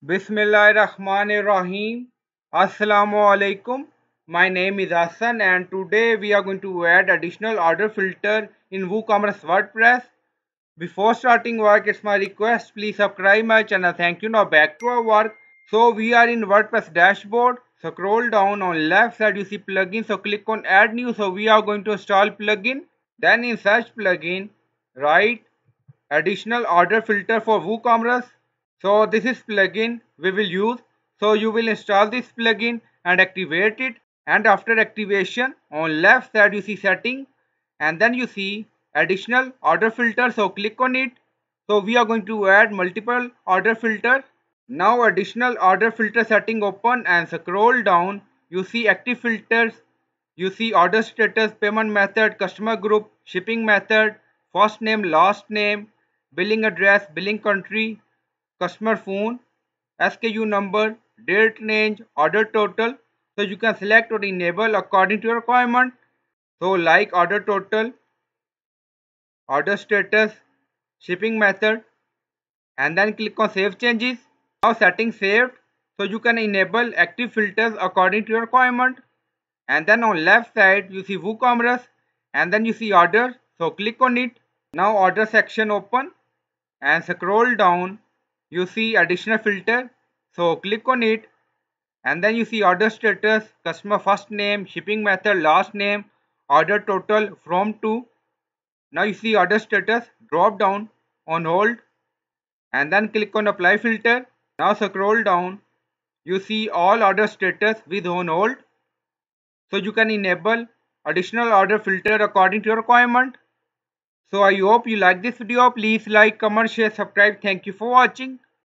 Bismillahir Rahmanir Raheem. Assalamu Alaikum. My name is Asan and today we are going to add additional order filter in WooCommerce WordPress. Before starting work, it's my request, please subscribe my channel. Thank you. Now back to our work. So we are in WordPress dashboard. Scroll down on left side, you see plugin. So click on add new. So we are going to install plugin. Then in search plugin, write additional order filter for WooCommerce. So this is plugin we will use. So you will install this plugin and activate it. And after activation, on left side you see setting. And then you see additional order filter. So click on it. So we are going to add multiple order filter. Now additional order filter setting open and scroll down. You see active filters. You see order status, payment method, customer group, shipping method, first name, last name, billing address, billing country, customer phone, SKU number, date range, order total. So you can select or enable according to your requirement. So like order total, order status, shipping method, and then click on save changes. Now setting saved. So you can enable active filters according to your requirement. And then on left side you see WooCommerce and then you see order. So click on it. Now order section open and scroll down. You see additional filter. So click on it and then you see order status, customer first name, shipping method, last name, order total, from to. Now you see order status, drop down on hold and then click on apply filter. Now scroll down. You see all order status with on hold. So you can enable additional order filter according to your requirement. So I hope you like this video. Please like, comment, share, subscribe. Thank you for watching.